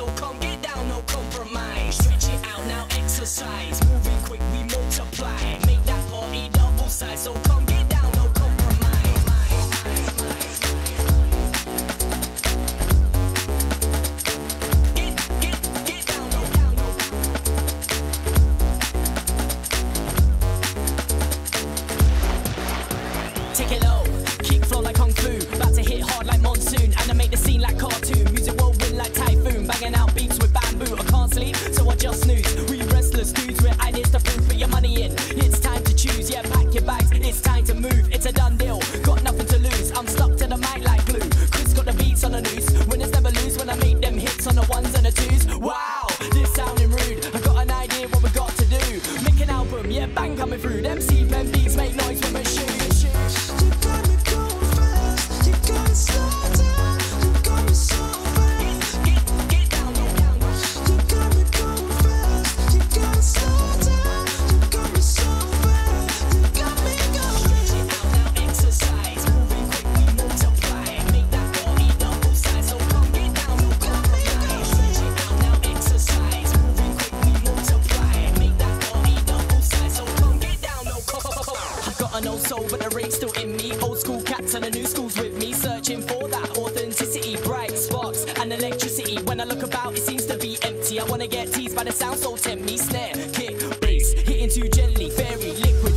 So come get down, no compromise. Stretch it out, now exercise. Moving quick, we multiply. Make that body double size. So come get down, no compromise. Get down, no down, no. Take it low, kick flow like Kung Fu. About to hit hard like monsoon. Animate the scene like cartoon. Music will win like typhoon. Banging out beats with bamboo. I can't sleep, so I just snooze. We restless dudes with ideas to prove. Put your money in, it's time to choose. Yeah, pack your bags, it's time to move. It's a done deal, got nothing to lose. I'm stuck to the mic like glue. Chris got the beats on the noose. Winners never lose when I make them hits on the ones and the twos. Wow, this sounding rude. I got an idea what we got to do. Make an album, yeah, bang coming through. Them CPEN beats make noise when we shoot. You got me going fast, you got me slow down. You got me so fast. Get down, get down, get down. You got me going fast, you got me slow down. You got me so fast, you got me going. Stretch it out, now exercise. Moving quick, we multiply. Make that body double size. So come get down, you got me going. Stretch it out, now exercise. Moving quick, we multiply. Make that body double size. So come get down, no I got an old soul, but the rate's still in me. Old school cats and the new school's with me. Searching for that authenticity. Bright sparks and electricity. When I look about, it seems to be empty. I wanna get teased by the sound, so tempt me. Snare, kick, bass, hitting too gently. Very liquid.